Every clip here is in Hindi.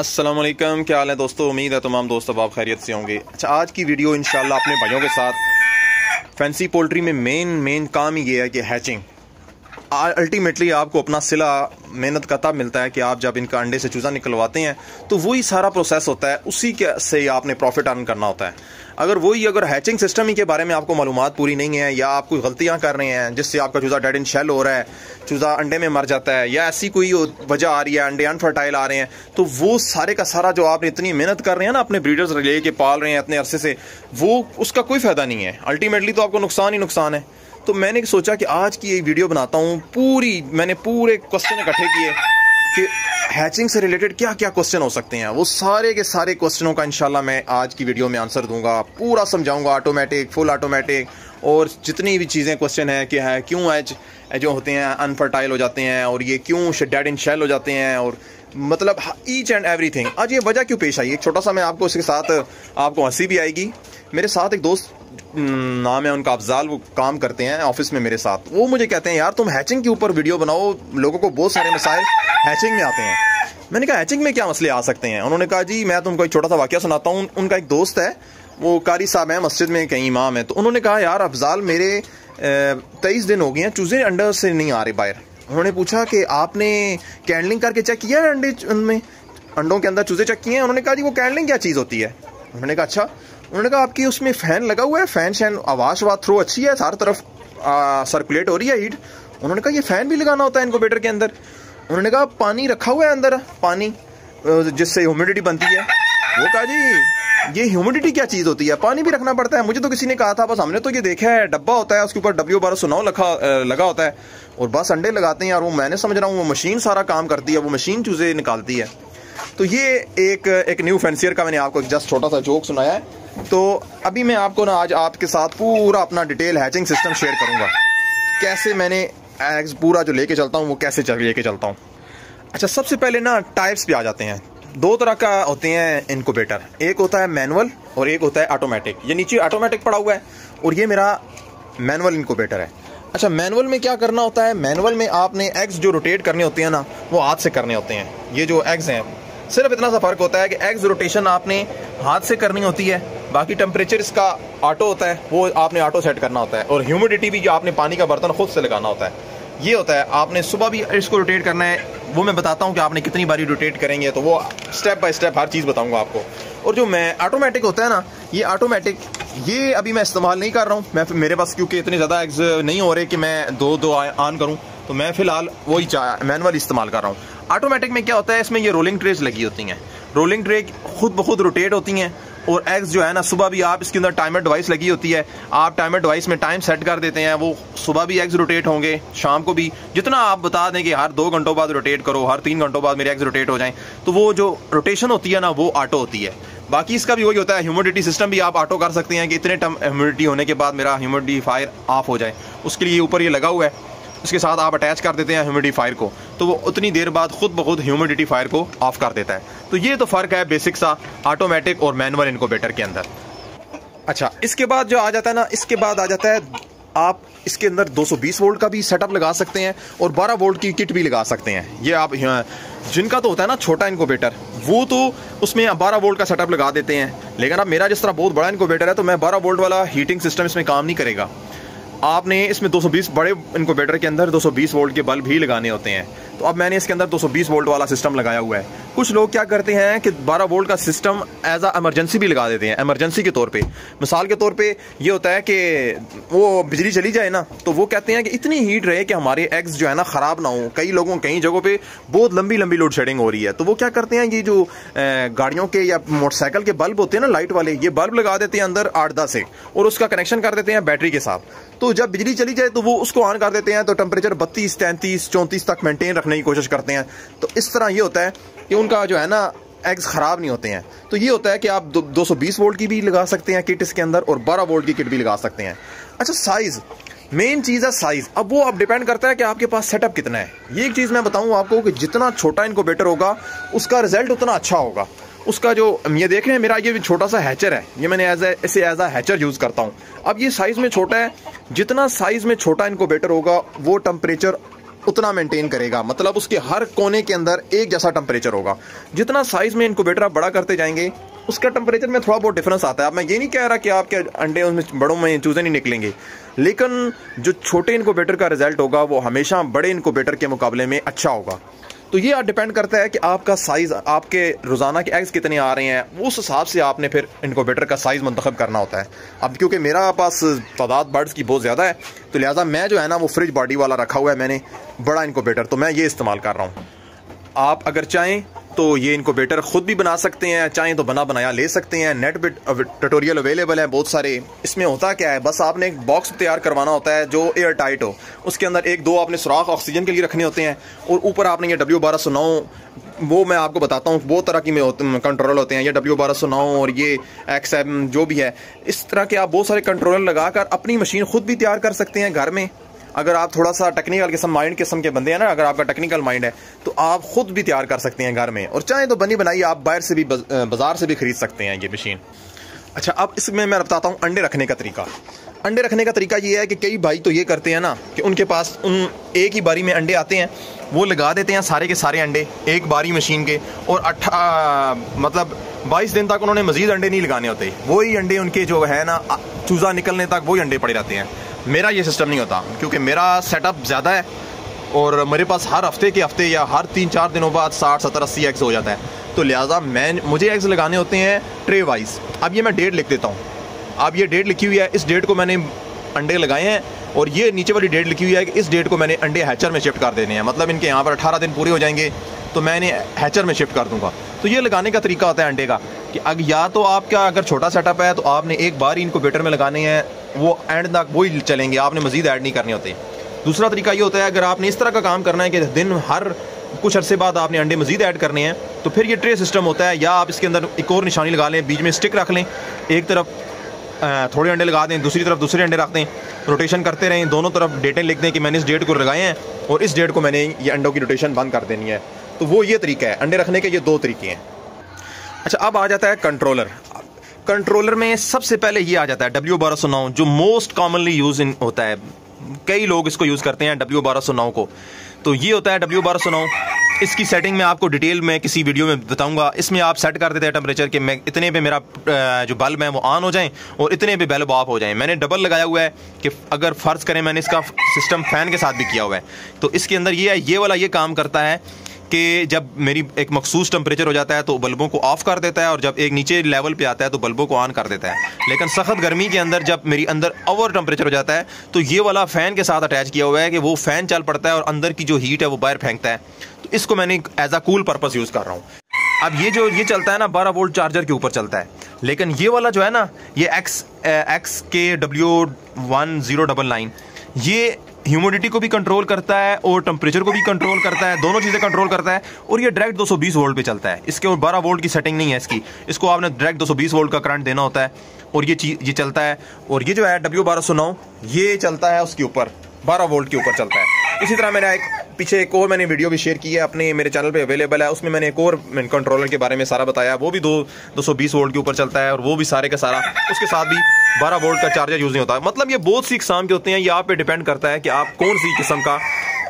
अस्सलामुअलैकुम, क्या हाल है दोस्तों। उम्मीद है तमाम दोस्त अब आप खैरियत से होंगे। अच्छा, आज की वीडियो इंशाल्लाह अपने भाइयों के साथ फैंसी पोल्ट्री में मेन काम ही ये है कि हैचिंग। अल्टीमेटली आपको अपना सिला मेहनत का तब मिलता है कि आप जब इनका अंडे से चूज़ा निकलवाते हैं तो वही सारा प्रोसेस होता है, उसी के से आपने प्रॉफिट अर्न करना होता है। अगर हैचिंग सिस्टम ही के बारे में आपको मालूमात पूरी नहीं है या आप कोई गलतियां कर रहे हैं जिससे आपका चूज़ा डेड इन शेल हो रहा है, चूज़ा अंडे में मर जाता है या ऐसी कोई वजह आ रही है, अंडे अनफर्टाइल आ रहे हैं, तो वो सारे का सारा जो आपने इतनी मेहनत कर रहे हैं ना, अपने ब्रीडर्स ले के पाल रहे हैं इतने अरसे से, वो उसका कोई फ़ायदा नहीं है। अल्टीमेटली तो आपको नुकसान ही नुकसान है। तो मैंने सोचा कि आज की ये वीडियो बनाता हूँ। मैंने पूरे क्वेश्चन इकट्ठे किए कि हैचिंग से रिलेटेड क्या क्या क्वेश्चन हो सकते हैं। वो सारे के सारे क्वेश्चनों का इंशाल्लाह मैं आज की वीडियो में आंसर दूंगा, पूरा समझाऊंगा, ऑटोमेटिक, फुल ऑटोमेटिक, और जितनी भी चीज़ें क्वेश्चन है कि है क्यों एज जो होते हैं अनफर्टाइल हो जाते हैं और ये क्यों डेड इन शेल हो जाते हैं, और मतलब ईच एंड एवरीथिंग आज ये वजह क्यों पेश आई। एक छोटा सा मैं आपको इसके साथ आपको हंसी भी आएगी। मेरे साथ एक दोस्त, नाम है उनका अफजाल, वो काम करते हैं ऑफिस में मेरे साथ। वो मुझे कहते हैं, यार तुम हैचिंग के ऊपर वीडियो बनाओ, लोगों को बहुत सारे मसाइल हैचिंग में आते हैं। मैंने कहा हैचिंग में क्या मसले आ सकते हैं। उन्होंने कहा जी मैं तुमको एक छोटा सा वाकया सुनाता हूँ। उनका एक दोस्त है, वो कारी साहब हैं, मस्जिद में कहीं इमाम है। तो उन्होंने कहा यार अफजाल मेरे 23 दिन हो गए हैं चूजे अंडे से नहीं आ रहे बाहर। उन्होंने पूछा कि आपने कैंडलिंग करके चेक किया है अंडे, उनमें अंडों के अंदर चूजे चेक किए हैं। उन्होंने कहा जी वो कैंडलिंग क्या चीज़ होती है। उन्होंने कहा अच्छा। उन्होंने कहा आपकी उसमें फ़ैन लगा हुआ है, फ़ैन शैन आवाज थ्रो अच्छी है, हर तरफ सर्कुलेट हो रही है हीट। उन्होंने कहा ये फ़ैन भी लगाना होता है इनक्यूबेटर के अंदर। उन्होंने कहा पानी रखा हुआ है अंदर, पानी जिससे ह्यूमिडिटी बनती है। वो कहा जी ये ह्यूमिडिटी क्या चीज़ होती है, पानी भी रखना पड़ता है। मुझे तो किसी ने कहा था, बस हमने तो ये देखा है डब्बा होता है उसके ऊपर W1209 लगा होता है और बस अंडे लगाते हैं, और वो मैंने समझ रहा हूँ वो मशीन सारा काम करती है, वो मशीन चूज़े निकालती है। तो ये एक न्यू फैंसियर का मैंने आपको जस्ट छोटा सा जोक सुनाया है। तो अभी मैं आपको ना आज आपके साथ पूरा अपना डिटेल हैचिंग सिस्टम शेयर करूंगा, कैसे मैंने एग्स पूरा जो लेके चलता हूँ वो कैसे लेके चलता हूँ। अच्छा, सबसे पहले ना टाइप्स पे आ जाते हैं। दो तरह का होते हैं इनक्यूबेटर, एक होता है मैनुअल और एक होता है ऑटोमेटिक। ये नीचे ऑटोमेटिक पड़ा हुआ है और ये मेरा मैनुअल इनक्यूबेटर है। अच्छा, मैनुअल में क्या करना होता है, मैनुअल में आपने एग्स जो रोटेट करने होते हैं ना वो हाथ से करने होते हैं। ये जो एग्स हैं, सिर्फ इतना सा फ़र्क होता है कि एग्स रोटेशन आपने हाथ से करनी होती है, बाकी टेम्परेचर इसका ऑटो होता है, वो आपने ऑटो सेट करना होता है, और ह्यूमिडिटी भी जो आपने पानी का बर्तन खुद से लगाना होता है। ये होता है आपने सुबह भी इसको रोटेट करना है, वो मैं बताता हूँ कि आपने कितनी बारी रोटेट करेंगे, तो वो स्टेप बाय स्टेप हर चीज़ बताऊँगा आपको। और जो मैं ऑटोमेटिक होता है ना, ये ऑटोमेटिक ये अभी मैं इस्तेमाल नहीं कर रहा हूँ, मैं मेरे पास क्योंकि इतने ज़्यादा एग्स नहीं हो रहे कि मैं दो ऑन करूँ, तो मैं फ़िलहाल वही मैनुअल इस्तेमाल कर रहा हूँ। ऑटोमेटिक में क्या होता है, इसमें ये रोलिंग ट्रेज लगी होती हैं, रोलिंग ट्रे खुद ब खुद रोटेट होती हैं, और एग्स जो है ना सुबह भी आप इसके अंदर टाइमर डिवाइस लगी होती है, आप टाइमर डिवाइस में टाइम सेट कर देते हैं, वो सुबह भी एग्स रोटेट होंगे, शाम को भी, जितना आप बता दें कि हर 2 घंटों बाद रोटेट करो, हर 3 घंटों बाद मेरे एग्स रोटेट हो जाएं, तो वो जो रोटेशन होती है ना वो ऑटो होती है। बाकी इसका भी वही होता है, ह्यूमिडिटी सिस्टम भी आप ऑटो कर सकते हैं कि इतने टर्म ह्यूमिडिटी होने के बाद मेरा ह्यूमिडिफायर ऑफ हो जाए, उसके लिए ऊपर ये लगा हुआ है, उसके साथ आप अटैच कर देते हैं ह्यूमिडिफायर को, तो वो उतनी देर बाद खुद ब खुद ह्यूमिडिफायर को ऑफ कर देता है। तो ये तो फ़र्क है बेसिक सा ऑटोमेटिक और मैनुअल इनक्यूबेटर के अंदर। अच्छा, इसके बाद जो आ जाता है ना, इसके बाद आ जाता है आप इसके अंदर 220 वोल्ट का भी सेटअप लगा सकते हैं और 12 वोल्ट की किट भी लगा सकते हैं। ये आप जिनका तो होता है ना छोटा इनक्यूबेटर, वो तो उसमें 12 वोल्ट का सेटअप लगा देते हैं, लेकिन अब मेरा जिस तरह बहुत बड़ा इनक्यूबेटर है तो मैं 12 वोल्ट वाला हीटिंग सिस्टम इसमें काम नहीं करेगा। आपने इसमें 220 बड़े इनक्यूबेटर के अंदर 220 वोल्ट के बल्ब भी लगाने होते हैं, तो अब मैंने इसके अंदर 220 वोल्ट वाला सिस्टम लगाया हुआ है। कुछ लोग क्या करते हैं कि 12 वोल्ट का सिस्टम एज अ एमरजेंसी भी लगा देते हैं, एमरजेंसी के तौर पे। मिसाल के तौर पे ये होता है कि वो बिजली चली जाए ना, तो वो कहते हैं कि इतनी हीट रहे कि हमारे एग्स जो है ना ख़राब ना हो। कई जगहों पर बहुत लंबी लोड शेडिंग हो रही है, तो वो क्या करते हैं, ये जो गाड़ियों के या मोटरसाइकिल के बल्ब होते हैं ना लाइट वाले, ये बल्ब लगा देते हैं अंदर 8-10 और उसका कनेक्शन कर देते हैं बैटरी के साथ। तो जब बिजली चली जाए तो वो उसको ऑन कर देते हैं, तो टेम्परेचर 32, 33, 34 तक मेंटेन रखने की कोशिश करते हैं। तो इस तरह ये होता है कि उनका जो है ना एग्स ख़राब नहीं होते हैं। तो ये होता है कि आप 220 वोल्ट की भी लगा सकते हैं किट इसके अंदर, और 12 वोल्ट की किट भी लगा सकते हैं। अच्छा, साइज़ मेन चीज़ है साइज़। अब वो अब डिपेंड करता है कि आपके पास सेटअप कितना है। ये एक चीज़ मैं बताऊँ आपको कि जितना छोटा इनक्यूबेटर होगा उसका रिजल्ट उतना अच्छा होगा। उसका जो ये देख रहे हैं मेरा ये छोटा सा हैचर है, ये मैंने एज अ हैचर यूज़ करता हूँ। अब ये साइज़ में छोटा है, जितना साइज़ में छोटा इनक्यूबेटर होगा वो टेम्परेचर उतना मेंटेन करेगा, मतलब उसके हर कोने के अंदर एक जैसा टेम्परेचर होगा। जितना साइज़ में इनक्यूबेटर आप बड़ा करते जाएंगे उसका टेम्परेचर में थोड़ा बहुत डिफरेंस आता है। अब मैं ये नहीं कह रहा कि आपके अंडे उसमें बड़ों में चूज़ें नहीं निकलेंगे, लेकिन जो छोटे इनक्यूबेटर का रिजल्ट होगा वो हमेशा बड़े इनक्यूबेटर के मुकाबले में अच्छा होगा। तो ये डिपेंड करता है कि आपका साइज़, आपके रोज़ाना के एग्स कितने आ रहे हैं, उस हिसाब से आपने फिर इनक्यूबेटर का साइज़ मंतखब करना होता है। अब क्योंकि मेरा पास तादाद बर्ड्स की बहुत ज़्यादा है तो लिहाजा मैं जो है ना वो फ्रिज बॉडी वाला रखा हुआ है मैंने बड़ा इनक्यूबेटर, तो मैं ये इस्तेमाल कर रहा हूँ। आप अगर चाहें तो ये इनक्यूबेटर ख़ुद भी बना सकते हैं, चाहें तो बना बनाया ले सकते हैं। नेट पे ट्यूटोरियल अवेलेबल है बहुत सारे। इसमें होता क्या है, बस आपने एक बॉक्स तैयार करवाना होता है जो एयर टाइट हो, उसके अंदर एक दो आपने सुराख ऑक्सीजन के लिए रखने होते हैं, और ऊपर आपने ये W1209 वो मैं आपको बताता हूँ बहुत तरह की में कंट्रोल होते हैं, ये W1209 और ये XM जो भी है, इस तरह के आप बहुत सारे कंट्रोल लगा कर अपनी मशीन खुद भी तैयार कर सकते हैं घर में। अगर आप थोड़ा सा टेक्निकल किस्म के बंदे हैं ना, अगर आपका टेक्निकल माइंड है तो आप खुद भी तैयार कर सकते हैं घर में, और चाहे तो बनी बनाई आप बाहर से भी बाज़ार से भी खरीद सकते हैं ये मशीन। अच्छा, अब इसमें मैं बताता हूँ अंडे रखने का तरीका। अंडे रखने का तरीका ये है कि कई भाई तो ये करते हैं ना कि उनके पास उन एक ही बारी में अंडे आते हैं, वो लगा देते हैं सारे के सारे अंडे एक बारी मशीन के, और 22 दिन तक उन्होंने मज़ीद अंडे नहीं लगाने होते, वही अंडे उनके जो है ना चूज़ा निकलने तक वही अंडे पड़े रहते हैं। मेरा ये सिस्टम नहीं होता क्योंकि मेरा सेटअप ज़्यादा है और मेरे पास हर हफ्ते के हफ्ते या हर 3-4 दिनों बाद 60-70-80 एग्स हो जाता है, तो लिहाजा मुझे एग्स लगाने होते हैं ट्रे वाइज। अब ये मैं डेट लिख देता हूँ, अब ये डेट लिखी हुई है, इस डेट को मैंने अंडे लगाए हैं, और ये नीचे वाली डेट लिखी हुई है कि इस डेट को मैंने अंडे हैचर में शिफ्ट कर देने हैं, मतलब इनके यहाँ पर 18 दिन पूरे हो जाएंगे तो मैं इन्हें हैचर में शिफ्ट कर दूँगा। तो ये लगाने का तरीका होता है अंडे का कि अगर या तो आपका अगर छोटा सेटअप है तो आपने एक बार ही इनक्यूबेटर में लगाने हैं, वो एंड तक वही चलेंगे, आपने मज़ीद ऐड नहीं करने होते। दूसरा तरीका ये होता है अगर आपने इस तरह का काम करना है कि दिन हर कुछ अरसे बाद आपने अंडे मज़ीद ऐड करने हैं तो फिर ये ट्रे सिस्टम होता है, या आप इसके अंदर एक और निशानी लगा लें, बीच में स्टिक रख लें, एक तरफ थोड़े अंडे लगा दें, दूसरी तरफ दूसरे अंडे रख दें, रोटेशन करते रहें, दोनों तरफ डेटें लिख दें कि मैंने इस डेट को लगाए हैं और इस डेट को मैंने ये अंडों की रोटेशन बंद कर देनी है। तो वो ये तरीका है अंडे रखने के, ये दो तरीके हैं। अच्छा, अब आ जाता है कंट्रोलर। कंट्रोलर में सबसे पहले ये आ जाता है W1209 जो मोस्ट कॉमनली यूज़ होता है, कई लोग इसको यूज़ करते हैं W1209 को। तो ये होता है W1209, इसकी सेटिंग में आपको डिटेल में किसी वीडियो में बताऊंगा। इसमें आप सेट कर देते हैं टेम्परेचर के, मैं इतने पे मेरा जो बल्ब है वो ऑन हो जाएं और इतने पे बल्ब ऑफ हो जाएं। मैंने डबल लगाया हुआ है कि अगर फ़र्ज़ करें मैंने इसका सिस्टम फ़ैन के साथ भी किया हुआ है, तो इसके अंदर ये है, ये वाला ये काम करता है कि जब मेरी एक मखसूस टेम्परेचर हो जाता है तो बल्बों को ऑफ़ कर देता है, और जब एक नीचे लेवल पे आता है तो बल्बों को ऑन कर देता है। लेकिन सख्त गर्मी के अंदर जब मेरी अंदर ओवर टेम्परेचर हो जाता है तो ये वाला फ़ैन के साथ अटैच किया हुआ है कि वो फ़ैन चल पड़ता है और अंदर की जो हीट है वो बाहर फेंकता है। तो इसको मैंने as a cool purpose use कर रहा हूँ। अब ये जो ये चलता है ना 12 वोल्ट चार्जर के ऊपर चलता है, लेकिन ये वाला जो है ना ये XKW1099 ये ह्यूमिडिटी को भी कंट्रोल करता है और टेम्परेचर को भी कंट्रोल करता है, दोनों चीज़ें कंट्रोल करता है, और ये डायरेक्ट 220 वोल्ट पे चलता है। इसके और 12 वोल्ट की सेटिंग नहीं है इसकी, इसको आपने डायरेक्ट 220 वोल्ट का करंट देना होता है, और ये चीज ये चलता है। और ये जो है W1209 ये चलता है उसके ऊपर 12 वोल्ट के ऊपर चलता है। इसी तरह मेरा एक और मैंने वीडियो भी शेयर की है अपने मेरे चैनल पे अवेलेबल है, उसमें मैंने एक और कंट्रोलर के बारे में सारा बताया, वो भी 220 वोल्ट के ऊपर चलता है, और वो भी सारे का सारा उसके साथ भी 12 वोल्ट का चार्जर यूज़ नहीं होता है। मतलब ये बहुत सी किस्म के होते हैं, ये आप पे डिपेंड करता है कि आप कौन सी किस्म का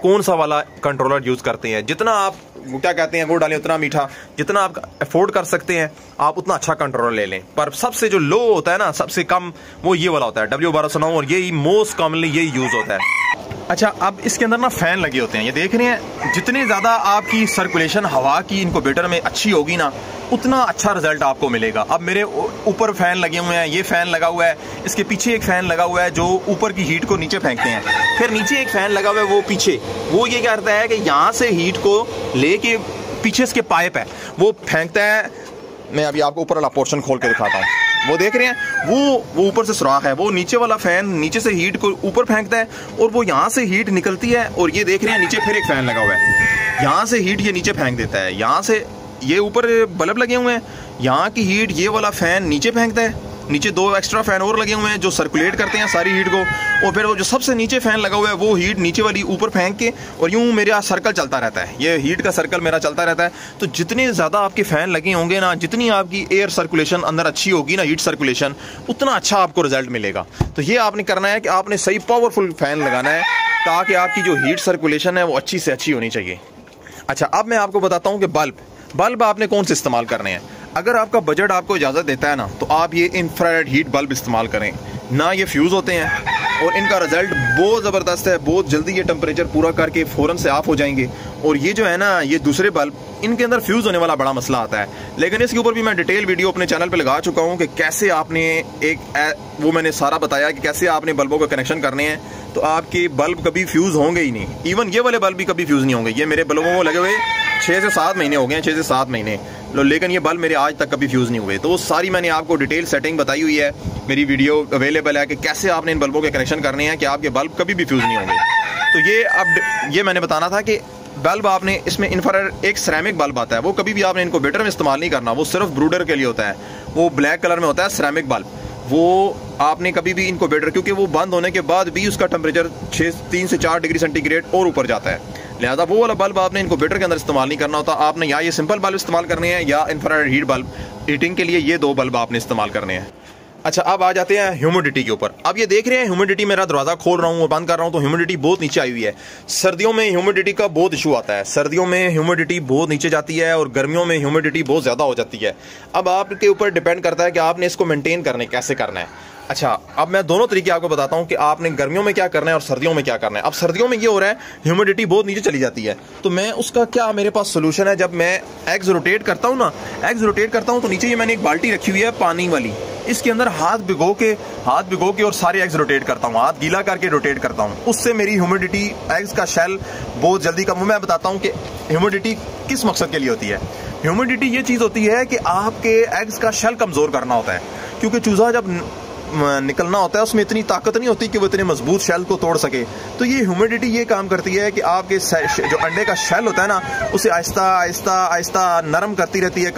कौन सा वाला कंट्रोलर यूज़ करते हैं। जितना आप क्या कहते हैं वो डालें उतना मीठा, जितना आप अफोर्ड कर सकते हैं आप उतना अच्छा कंट्रोलर ले लें, पर सबसे जो लो होता है ना सबसे कम वो ये वाला होता है W1209, और यही मोस्ट कॉमनली यही यूज़ होता है। अच्छा, अब इसके अंदर ना फ़ैन लगे होते हैं, ये देख रहे हैं, जितने ज़्यादा आपकी सर्कुलेशन हवा की इनक्यूबेटर में अच्छी होगी ना उतना अच्छा रिजल्ट आपको मिलेगा। अब मेरे ऊपर फ़ैन लगे हुए हैं, ये फ़ैन लगा हुआ है, इसके पीछे एक फ़ैन लगा हुआ है जो ऊपर की हीट को नीचे फेंकते हैं, फिर नीचे एक फ़ैन लगा हुआ है वो पीछे, वो ये करता है कि यहाँ से हीट को ले के पीछे इसके पाइप है वो फेंकता है। मैं अभी आपको ऊपर वाला पोर्शन खोल के दिखाता हूँ, वो देख रहे हैं वो ऊपर से सुराख है, वो नीचे वाला फ़ैन नीचे से हीट को ऊपर फेंकता है और वो यहाँ से हीट निकलती है, और ये देख रहे हैं नीचे फिर एक फ़ैन लगा हुआ है, यहाँ से हीट ये नीचे फेंक देता है, यहाँ से ये ऊपर बल्ब लगे हुए हैं, यहाँ की हीट ये वाला फ़ैन नीचे फेंकता है नीचे दो एक्स्ट्रा फैन और लगे हुए हैं जो सर्कुलेट करते हैं सारी हीट को, और फिर वो जो सबसे नीचे फैन लगा हुआ है वो हीट नीचे वाली ऊपर फेंक के, और यूँ मेरा सर्कल चलता रहता है, ये हीट का सर्कल मेरा चलता रहता है। तो जितने ज़्यादा आपके फैन लगे होंगे ना, जितनी आपकी एयर सर्कुलेशन अंदर अच्छी होगी ना, हीट सर्कुलेशन, उतना अच्छा आपको रिजल्ट मिलेगा। तो ये आपने करना है कि आपने सही पावरफुल फैन लगाना है ताकि आपकी जो हीट सर्कुलेशन है वो अच्छी से अच्छी होनी चाहिए। अच्छा, अब मैं आपको बताता हूँ कि बल्ब आपने कौन से इस्तेमाल करने हैं। अगर आपका बजट आपको इजाज़त देता है ना, तो आप ये इंफ्रारेड हीट बल्ब इस्तेमाल करें ना, ये फ्यूज़ होते हैं और इनका रिज़ल्ट बहुत ज़बरदस्त है, बहुत जल्दी ये टेम्परेचर पूरा करके फ़ौरन से ऑफ हो जाएंगे। और ये जो है ना, ये दूसरे बल्ब, इनके अंदर फ्यूज़ होने वाला बड़ा मसला आता है, लेकिन इसके ऊपर भी मैं डिटेल वीडियो अपने चैनल पर लगा चुका हूँ कि कैसे आपने वो मैंने सारा बताया कि कैसे आपने बल्बों का कनेक्शन करने हैं, तो आपके बल्ब कभी फ्यूज़ होंगे ही नहीं। इवन ये वाले बल्ब भी कभी फ्यूज़ नहीं होंगे, ये मेरे बल्बों को लगे हुए 6 से 7 महीने हो गए हैं, 6 से 7 महीने, लेकिन ये बल्ब मेरे आज तक कभी फ्यूज़ नहीं हुए। तो वो सारी मैंने आपको डिटेल सेटिंग बताई हुई है, मेरी वीडियो अवेलेबल है कि कैसे आपने इन बल्बों के कनेक्शन करने हैं कि आपके बल्ब कभी भी फ्यूज़ नहीं होंगे। तो ये अब ये मैंने बताना था कि बल्ब आपने इसमें इन्फ्रारेड एक सिरेमिक बल्ब आता है, वो कभी भी आपने इनक्यूबेटर में इस्तेमाल नहीं करना, वो सिर्फ ब्रूडर के लिए होता है, वो ब्लैक कलर में होता है सिरेमिक बल्ब, वो आपने कभी भी इनक्यूबेटर, क्योंकि वो बंद होने के बाद भी उसका टेम्परेचर 3 से 4 डिग्री सेंटीग्रेड और ऊपर जाता है, लिहाजा वो वाला बल्ब आपने इनक्यूबेटर के अंदर इस्तेमाल नहीं करना होता। आपने या ये सिंपल बल्ब इस्तेमाल करने हैं या इंफ्रारेड हीट बल्ब, हीटिंग के लिए ये दो बल्ब आपने इस्तेमाल करने हैं। अच्छा, अब आ जाते हैं ह्यूमिडिटी के ऊपर। अब ये देख रहे हैं ह्यूमिडिटी, मेरा दरवाज़ा खोल रहा हूँ और बंद कर रहा हूँ तो ह्यूमिडिटी बहुत नीचे आई हुई है। सर्दियों में ह्यूमिडिटी का बहुत इशू आता है, सर्दियों में ह्यूमिडिटी बहुत नीचे जाती है और गर्मियों में ह्यूमिडिटी बहुत ज़्यादा हो जाती है। अब आपके ऊपर डिपेंड करता है कि आपने इसको मेनटेन करने कैसे करना है। अच्छा, अब मैं दोनों तरीके आपको बताता हूँ कि आपने गर्मियों में क्या करना है और सर्दियों में क्या करना है। अब सर्दियों में ये हो रहा है, ह्यूमिडिटी बहुत नीचे चली जाती है, तो मैं उसका क्या, मेरे पास सोल्यूशन है। जब मैं एग्स रोटेट करता हूँ ना, एग्स रोटेट करता हूँ तो नीचे ये मैंने एक बाल्टी रखी हुई है पानी वाली, इसके अंदर हाथ भिगो के और सारे एग्स रोटेट करता हूँ, हाथ गीला करके रोटेट करता हूँ, उससे मेरी ह्यूमिडिटी, एग्स का शेल बहुत जल्दी कम। मैं बताता हूँ कि ह्यूमिडिटी किस मकसद के लिए होती है। ह्यूमिडिटी ये चीज़ होती है कि आपके एग्स का शेल कमज़ोर करना होता है, क्योंकि चूज़ा जब निकलना होता है उसमें इतनी ताकत नहीं होती कि वो इतने मजबूत शेल को तोड़ सके। तो ये ह्यूमिडिटी ये काम करती है कि आपके जो अंडे का शेल होता है ना, उसे आहिस्ता नरम करती रहती है।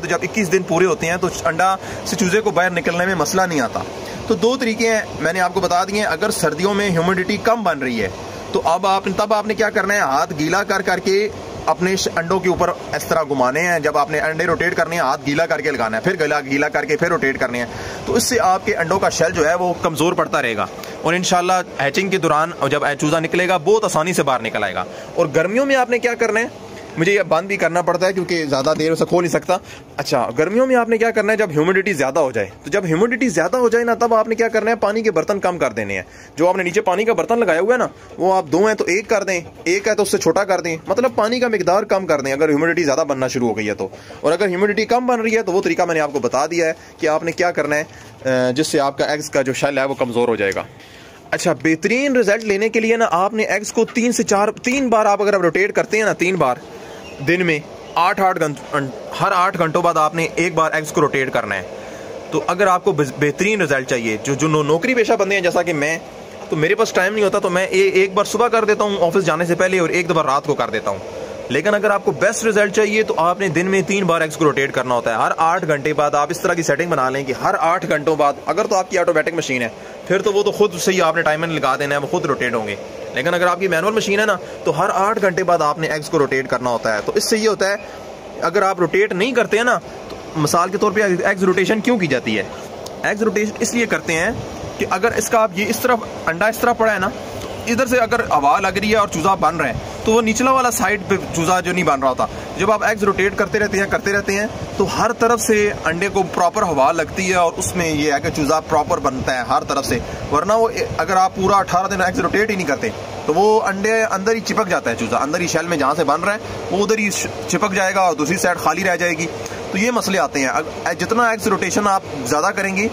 तो जब 21 दिन पूरे होते हैं तो अंडा से चूजे को बाहर निकलने में मसला नहीं आता। तो दो तरीके हैं, मैंने आपको बता दिए हैं। अगर सर्दियों में ह्यूमिडिटी कम बन रही है तो अब आपने क्या करना है, हाथ गीला करके अपने अंडों के ऊपर इस तरह घुमाने हैं। जब आपने अंडे रोटेट करने हैं, हाथ गीला करके लगाना है, फिर गीला करके फिर रोटेट करने हैं, तो इससे आपके अंडों का शेल जो है वो कमज़ोर पड़ता रहेगा और इंशाल्लाह हैचिंग के दौरान और जब चूज़ा निकलेगा बहुत आसानी से बाहर निकल आएगा। और गर्मियों में आपने क्या करना है, मुझे ये बंद भी करना पड़ता है क्योंकि ज़्यादा देर उसे खोल नहीं सकता। अच्छा, गर्मियों में आपने क्या करना है, जब ह्यूमिडिटी ज़्यादा हो जाए, तो जब ह्यूमिडिटी ज़्यादा हो जाए ना, तब आपने क्या करना है, पानी के बर्तन कम कर देने हैं। जो आपने नीचे पानी का बर्तन लगाया हुआ है ना, वो आप 2 हैं तो 1 कर दें, 1 है तो उससे छोटा कर दें, मतलब पानी का मिकदार कम कर दें अगर ह्यूमिडिटी ज़्यादा बनना शुरू हो गई है तो। और अगर ह्यूमिडिटी कम बन रही है तो वो तरीका मैंने आपको बता दिया है कि आपने क्या करना है, जिससे आपका एग्स का जो शेल है वो कमज़ोर हो जाएगा। अच्छा, बेहतरीन रिजल्ट लेने के लिए ना, आपने एग्स को 3 से 4 बार आप अगर रोटेट करते हैं ना, 3 बार दिन में, हर 8 घंटों बाद आपने एक बार एग्स को रोटेट करना है। तो अगर आपको बेहतरीन रिजल्ट चाहिए, जो नौकरी पेशा बंदे हैं जैसा कि मैं, तो मेरे पास टाइम नहीं होता, तो मैं एक बार सुबह कर देता हूँ ऑफिस जाने से पहले और एक दो बार रात को कर देता हूँ। लेकिन अगर आपको बेस्ट रिजल्ट चाहिए तो आपने दिन में 3 बार एग्स को रोटेट करना होता है, हर 8 घंटे बाद। आप इस तरह की सेटिंग बना लें कि हर 8 घंटों बाद, अगर तो आपकी ऑटोमेटिक मशीन है फिर तो वो तो खुद से ही आपने टाइमर लगा देना है, वो खुद रोटेट होंगे। लेकिन अगर आपकी मैनुअल मशीन है ना, तो हर 8 घंटे बाद आपने एग्स को रोटेट करना होता है। तो इससे ये होता है, अगर आप रोटेट नहीं करते हैं ना, तो मिसाल के तौर पर एग्स रोटेशन क्यों की जाती है, एग्स रोटेशन इसलिए करते हैं कि अगर इसका आप ये इस तरफ अंडा इस तरह पड़ा है ना, इधर से अगर हवा लग रही है और चूज़ा बन रहे हैं तो वो निचला वाला साइड पे चूज़ा जो नहीं बन रहा होता। जब आप एग्स रोटेट करते रहते हैं तो हर तरफ से अंडे को प्रॉपर हवा लगती है और उसमें ये है कि चूज़ा प्रॉपर बनता है हर तरफ से। वरना वो अगर आप पूरा 18 दिन एग्स रोटेट ही नहीं करते तो वो अंडे अंदर ही चिपक जाता है, चूज़ा अंदर ही शेल में जहाँ से बन रहा है वो उधर ही चिपक जाएगा और दूसरी साइड खाली रह जाएगी। तो ये मसले आते हैं। जितना एग्स रोटेशन आप ज़्यादा करेंगे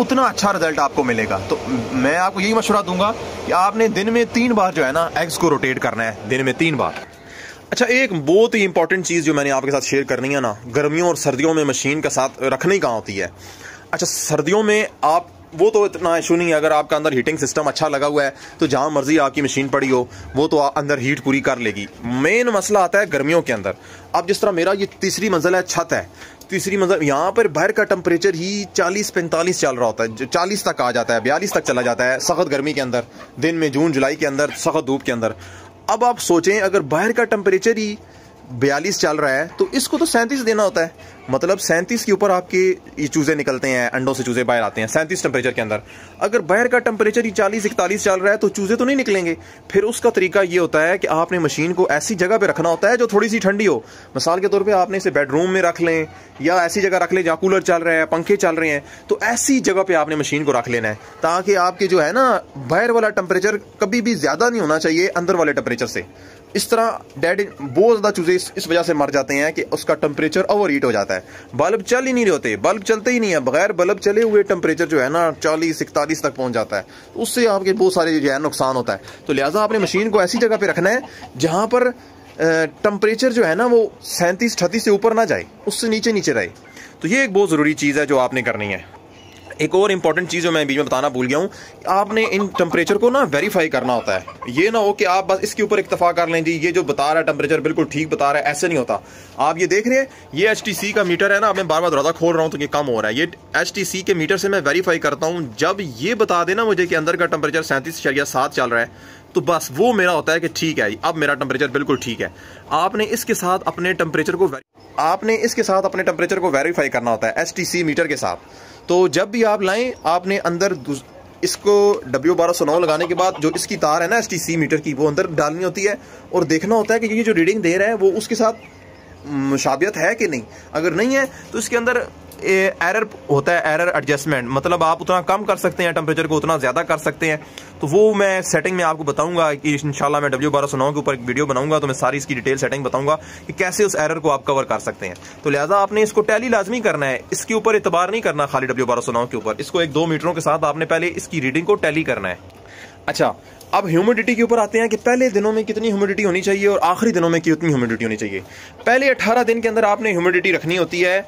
उतना अच्छा रिजल्ट आपको मिलेगा। तो मैं आपको यही मशवरा दूंगा कि आपने दिन में 3 बार जो है ना एग्स को रोटेट करना है, दिन में 3 बार। अच्छा, एक बहुत ही इंपॉर्टेंट चीज़ जो मैंने आपके साथ शेयर करनी है ना, गर्मियों और सर्दियों में मशीन का साथ रखने ही कहाँ होती है। अच्छा, सर्दियों में आप वो तो इतना इशू नहीं है। अगर आपका अंदर हीटिंग सिस्टम अच्छा लगा हुआ है तो जहाँ मर्जी आपकी मशीन पड़ी हो वो तो अंदर हीट पूरी कर लेगी। मेन मसला आता है गर्मियों के अंदर। अब जिस तरह मेरा ये तीसरी मंजिल है, छत है, तीसरी मंजिल, यहाँ पर बाहर का टेम्परेचर ही 40-45 चल रहा होता है, 40 तक आ जाता है, 42 तक चला जाता है सख्त गर्मी के अंदर, दिन में जून जुलाई के अंदर सख्त धूप के अंदर। अब आप सोचें अगर बाहर का टेम्परेचर ही 42 चल रहा है तो इसको तो 37 देना होता है, मतलब 37 के ऊपर आपके ये चूजे निकलते हैं, अंडों से चूजे बाहर आते हैं 37 टेम्परेचर के अंदर। अगर बाहर का टेम्परेचर ही 40-41 चल रहा है तो चूजे तो नहीं निकलेंगे। फिर उसका तरीका ये होता है कि आपने मशीन को ऐसी जगह पे रखना होता है जो थोड़ी सी ठंडी हो। मिसाल के तौर पे आपने इसे बेडरूम में रख लें या ऐसी जगह रख लें जहाँ कूलर चल रहा है, पंखे चल रहे हैं, तो ऐसी जगह पर आपने मशीन को रख लेना है ताकि आपके जो है ना बाहर वाला टेम्परेचर कभी भी ज़्यादा नहीं होना चाहिए अंदर वाले टेम्परेचर से। इस तरह बहुत ज़्यादा चूजे इस वजह से मर जाते हैं कि उसका टेम्परेचर ओवर हीट हो जाता है। बल्ब चल ही नहीं रहे होते, बल्ब चलते ही नहीं है, बगैर बल्ब चले हुए टेम्परेचर जो है ना 40-41 तक पहुंच जाता है, तो उससे आपके बहुत सारे जो है नुकसान होता है। तो लिहाजा आपने मशीन को ऐसी जगह पे रखना है जहाँ पर टेम्परेचर जो है ना वो 37-38 से ऊपर ना जाए, उससे नीचे नीचे रहे। तो ये एक बहुत ज़रूरी चीज़ है जो आपने करनी है। एक और इम्पॉर्टेंट चीज़ जो मैं बीच में बताना भूल गया हूँ, आपने इन टेम्परेचर को ना वेरीफाई करना होता है। ये ना हो कि आप बस इसके ऊपर इक्तफा कर लें जी ये जो बता रहा है टेम्परेचर बिल्कुल ठीक बता रहा है, ऐसे नहीं होता। आप ये देख रहे हैं ये HTC का मीटर है ना, मैं बार बार दरवाज़ा खोल रहा हूँ तो ये कम हो रहा है, ये HTC के मीटर से मैं वेरीफाई करता हूँ। जब ये बता देना मुझे कि अंदर का टेम्परेचर 37.7 चल रहा है तो बस वो मेरा होता है कि ठीक है, अब मेरा टेम्परेचर बिल्कुल ठीक है। आपने इसके साथ अपने टेम्परेचर को वेरीफाई करना होता है HTC मीटर के साथ। तो जब भी आप लाएं आपने अंदर इसको W1209 लगाने के बाद जो इसकी तार है ना HTC मीटर की वो अंदर डालनी होती है और देखना होता है कि ये जो रीडिंग दे रहा है वो उसके साथ मुशाबियत है कि नहीं। अगर नहीं है तो इसके अंदर एरर होता है, एरर एडजस्टमेंट, मतलब आप उतना कम कर सकते हैं टेम्परेचर को, उतना ज़्यादा कर सकते हैं। तो वो मैं सेटिंग में आपको बताऊंगा कि इंशाल्लाह मैं W1209 के ऊपर एक वीडियो बनाऊंगा तो मैं सारी इसकी डिटेल सेटिंग बताऊंगा कि कैसे उस एरर को आप कवर कर सकते हैं। तो लिहाजा आपने इसको टैली लाजमी करना है, इसके ऊपर एतबार नहीं करना खाली W1209 के ऊपर, इसको एक दो मीटरों के साथ आपने पहले इसकी रीडिंग को टैली करना है। अच्छा, अब ह्यूमिडिटी के ऊपर आते हैं कि पहले दिनों में कितनी ह्यूमिडिटी होनी चाहिए और आखिरी दिनों में कितनी ह्यूमिडिटी होनी चाहिए। पहले 18 दिन के अंदर आपने ह्यूमिडिटी रखनी होती है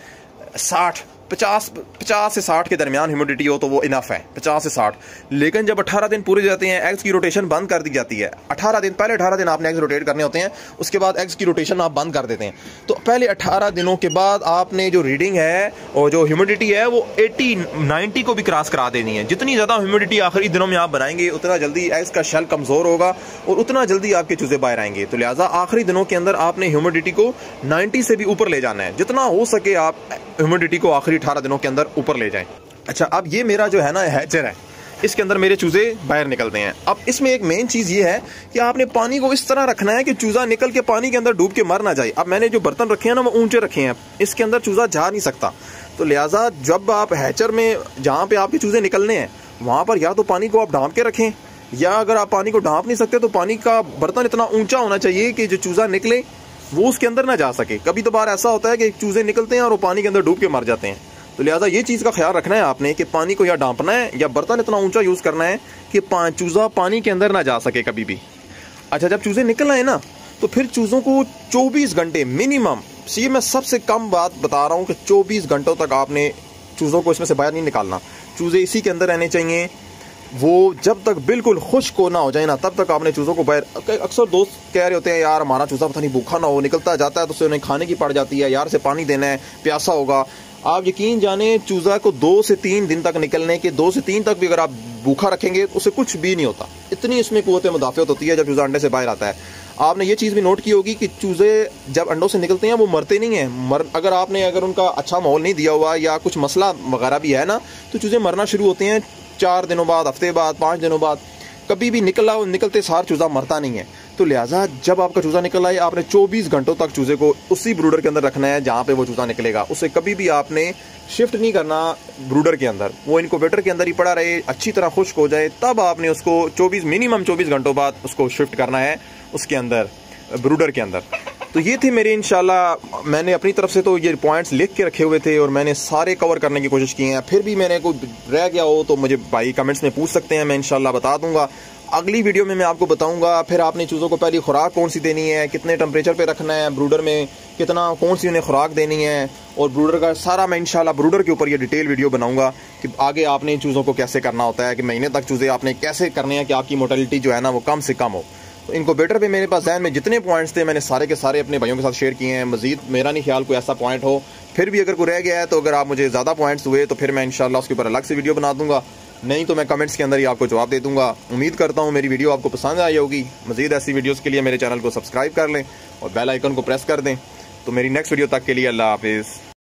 50 से 60 के दरमियान ह्यूमिडिटी हो तो वो इनफ है, 50 से 60। लेकिन जब 18 दिन पूरे जाते हैं एग्स की रोटेशन बंद कर दी जाती है। 18 दिन, पहले 18 दिन आपने एग्स रोटेट करने होते हैं, उसके बाद एग्स की रोटेशन आप बंद कर देते हैं। तो पहले 18 दिनों के बाद आपने जो रीडिंग है और जो ह्यूमिडिटी है वो 80-90 को भी क्रॉस करा देनी है। जितनी ज़्यादा ह्यूमिडिटी आखिरी दिनों में आप बनाएंगे उतना जल्दी एग्स का शल कमज़ोर होगा और उतना जल्दी आपके चूजे बाहर आएंगे। तो लिहाजा आखिरी दिनों के अंदर आपने ह्यूमिडिटी को 90 से भी ऊपर ले जाना है, जितना हो सके आप ह्यूमिडिटी को आखिरी 18 दिनों के अंदर ऊपर ले जाएं। अच्छा, अब ये मेरा जो है ना हैचर है, इसके अंदर मेरे चूज़े बाहर निकलते हैं। अब इसमें एक मेन चीज़ ये है कि आपने पानी को इस तरह रखना है कि चूज़ा निकल के पानी के अंदर डूब के मर ना जाए। अब मैंने जो बर्तन रखे हैं ना वो ऊंचे रखे हैं, इसके अंदर चूज़ा जा नहीं सकता। तो लिहाजा जब आप हैचर में जहाँ पर आपके चूज़े निकलने हैं वहाँ पर या तो पानी को आप ढाँप के रखें, या अगर आप पानी को ढाँप नहीं सकते तो पानी का बर्तन इतना ऊँचा होना चाहिए कि जो चूज़ा निकले वो उसके अंदर ना जा सके। कभी कभार ऐसा होता है कि चूजे निकलते हैं और वो पानी के अंदर डूब के मर जाते हैं। तो लिहाजा ये चीज़ का ख्याल रखना है आपने कि पानी को या डांपना है या बर्तन इतना ऊंचा यूज़ करना है कि चूज़ा पानी के अंदर ना जा सके कभी भी। अच्छा, जब चूज़े निकल आए ना तो फिर चूज़ों को 24 घंटे मिनिमम, ये मैं सबसे कम बात बता रहा हूँ कि 24 घंटों तक आपने चूज़ों को इसमें से बाहर नहीं निकालना, चूज़े इसी के अंदर रहने चाहिए। वो जब तक बिल्कुल खुश्क ना हो जाए ना तब तक आपने चूज़ों को बाहर। अक्सर दोस्त कह रहे होते हैं यार हमारा चूज़ा पता नहीं भूखा ना हो, निकलता जाता है तो उसे उन्हें खाने की पड़ जाती है, यार से पानी देना है, प्यासा होगा। आप यकीन जाने चूज़ा को 2 से 3 दिन तक निकलने के, 2 से 3 तक भी अगर आप भूखा रखेंगे तो उसे कुछ भी नहीं होता, इतनी इसमें क़ुव्वत मुदाफ़अत होती है जब चूज़ा अंडे से बाहर आता है। आपने ये चीज़ भी नोट की होगी कि चूज़े जब अंडों से निकलते हैं वो मरते नहीं हैं। अगर उनका अच्छा माहौल नहीं दिया हुआ या कुछ मसला वगैरह भी है ना तो चूज़े मरना शुरू होते हैं 4 दिनों बाद, हफ्ते बाद, 5 दिनों बाद। कभी भी निकलते सार चूज़ा मरता नहीं है। तो लिहाजा जब आपका चूज़ा निकल आए आपने 24 घंटों तक चूज़े को उसी ब्रूडर के अंदर रखना है जहाँ पे वो चूज़ा निकलेगा। उसे कभी भी आपने शिफ्ट नहीं करना ब्रूडर के अंदर, वो इनक्यूबेटर के अंदर ही पड़ा रहे, अच्छी तरह खुश्क हो जाए तब आपने उसको मिनिमम 24 घंटों बाद उसको शिफ्ट करना है उसके अंदर, ब्रूडर के अंदर। तो ये थे मेरे इंशाल्लाह, मैंने अपनी तरफ से तो ये पॉइंट्स लिख के रखे हुए थे और मैंने सारे कवर करने की कोशिश की है। फिर भी मैंने कोई रह गया हो तो मुझे भाई कमेंट्स में पूछ सकते हैं, मैं इंशाल्लाह बता दूंगा। अगली वीडियो में मैं आपको बताऊंगा फिर आपने चूज़ों को पहली खुराक कौन सी देनी है, कितने टेम्परेचर पे रखना है, ब्रूडर में कितना कौन सी उन्हें खुराक देनी है, और ब्रूडर का सारा मैं इंशाल्लाह ब्रूडर के ऊपर ये डिटेल वीडियो बनाऊंगा कि आगे आपने चूज़ों को कैसे करना होता है, कि महीने तक चूज़े आपने कैसे करने हैं कि आपकी मोर्टेलिटी जो है ना वो कम से कम हो। तो इनक्यूबेटर पे मेरे पास जहन में जितने पॉइंट्स थे मैंने सारे के सारे अपने भाइयों के साथ शेयर किए हैं। मजीद मेरा नहीं ख्याल कोई ऐसा पॉइंट हो, फिर भी अगर कोई रह गया है तो अगर आप मुझे ज़्यादा पॉइंट्स हुए तो फिर मैं इंशाल्लाह उसके ऊपर अलग से वीडियो बना दूंगा, नहीं तो मैं कमेंट्स के अंदर ही आपको जवाब दे दूँगा। उम्मीद करता हूँ मेरी वीडियो आपको पसंद आई होगी। मजीद ऐसी वीडियोज़ के लिए मेरे चैनल को सब्सक्राइब कर लें और बेल आइकन को प्रेस कर दें। तो मेरी नेक्स्ट वीडियो तक के लिए अल्लाह हाफिज़।